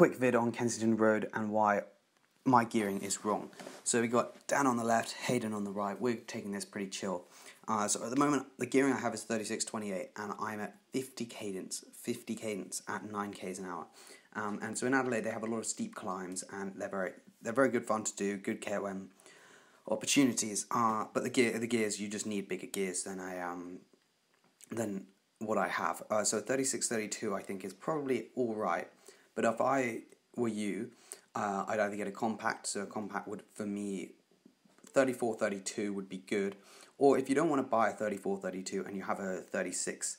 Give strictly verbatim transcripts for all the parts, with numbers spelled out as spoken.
quick vid on Kensington Road and why my gearing is wrong. So we got Dan on the left, Hayden on the right. We're taking this pretty chill. Uh, so at the moment, the gearing I have is thirty-six twenty-eight, and I'm at fifty cadence, fifty cadence at nine k's an hour. Um, and so in Adelaide, they have a lot of steep climbs, and they're very, they're very good fun to do. Good K O M opportunities are, but the gear, the gears, you just need bigger gears than I um, than what I have. Uh, so thirty-six thirty-two, I think, is probably all right. But if I were you, uh, I'd either get a compact. So a compact would, for me, thirty-four thirty-two would be good. Or if you don't want to buy a thirty-four thirty-two and you have a thirty-six,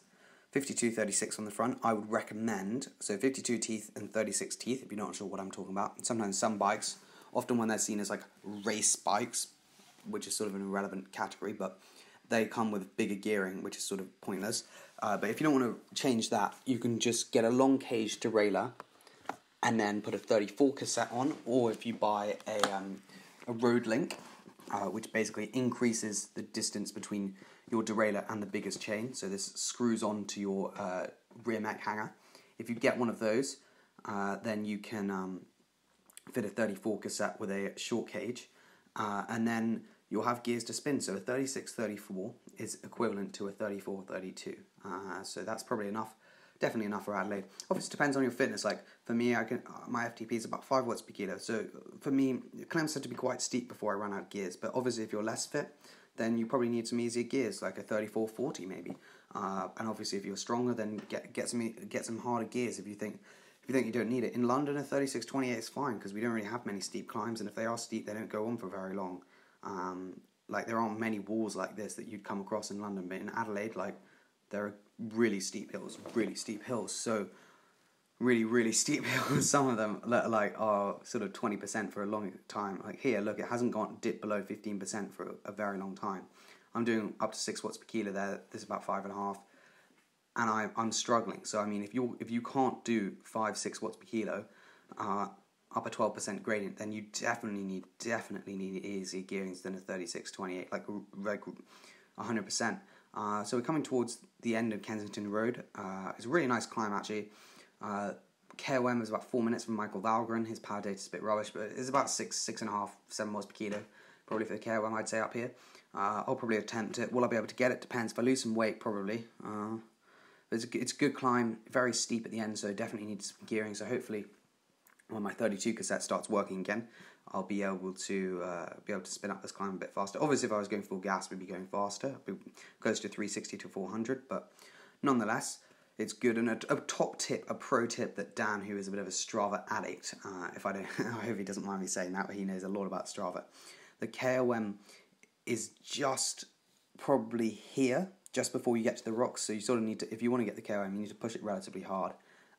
fifty-two thirty-six on the front, I would recommend, so fifty-two teeth and thirty-six teeth, if you're not sure what I'm talking about. Sometimes some bikes, often when they're seen as like race bikes, which is sort of an irrelevant category, but they come with bigger gearing, which is sort of pointless. Uh, but if you don't want to change that, you can just get a long cage derailleur and then put a thirty-four cassette on, or if you buy a, um, a Road Link, uh, which basically increases the distance between your derailleur and the biggest chain, so this screws onto your uh, rear mech hanger. If you get one of those, uh, then you can um, fit a thirty-four cassette with a short cage, uh, and then you'll have gears to spin. So a thirty-six thirty-four is equivalent to a thirty-four thirty-two, uh, so that's probably enough. Definitely enough for Adelaide. Obviously, it depends on your fitness. Like for me, I can my F T P is about five watts per kilo. So for me, climbs had to be quite steep before I run out of gears. But obviously, if you're less fit, then you probably need some easier gears, like a thirty-four forty maybe. Uh, and obviously, if you're stronger, then get get some get some harder gears. If you think if you think you don't need it, in London, a thirty-six twenty-eight is fine because we don't really have many steep climbs, and if they are steep, they don't go on for very long. Um, like there aren't many walls like this that you'd come across in London, but in Adelaide, like there are really steep hills, really steep hills, so really, really steep hills, some of them like are sort of twenty percent for a long time. Like here, look, it hasn't gone dipped below fifteen percent for a very long time. I'm doing up to six watts per kilo there, this is about five and a half, and I, I'm struggling. So I mean, if you if you can't do five, six watts per kilo, uh, up a twelve percent gradient, then you definitely need, definitely need easier gearings than a thirty-six twenty-eight, like, like one hundred percent. Uh, so we're coming towards the end of Kensington Road. Uh, it's a really nice climb, actually. Uh, K O M is about four minutes from Michael Valgren. His power data's a bit rubbish, but it's about six, six and a half, seven watts per kilo, probably for the K O M, I'd say, up here. Uh, I'll probably attempt it. Will I be able to get it? Depends. If I lose some weight, probably. Uh, but it's a, it's a good climb, very steep at the end, so definitely need some gearing. So hopefully, when my thirty-two cassette starts working again, I'll be able to uh, be able to spin up this climb a bit faster. Obviously, if I was going full gas, we'd be going faster. It goes to three sixty to four hundred, but nonetheless, it's good. And a, a top tip, a pro tip that Dan, who is a bit of a Strava addict, uh, if I don't, I hope he doesn't mind me saying that, but he knows a lot about Strava. The K O M is just probably here, just before you get to the rocks. So you sort of need to, if you want to get the K O M, you need to push it relatively hard.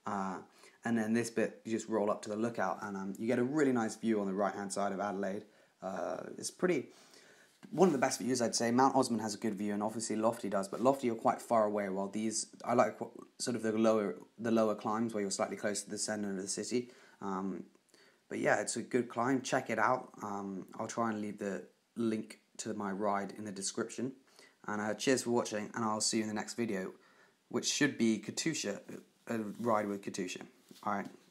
Uh, And then this bit, you just roll up to the lookout, and um, you get a really nice view on the right-hand side of Adelaide. Uh, it's pretty, one of the best views, I'd say. Mount Osmond has a good view, and obviously Lofty does, but Lofty are quite far away, while these, I like what, sort of the lower the lower climbs, where you're slightly closer to the centre of the city. Um, but yeah, it's a good climb. Check it out. Um, I'll try and leave the link to my ride in the description. And uh, cheers for watching, and I'll see you in the next video, which should be Katusha, a ride with Katusha. All right.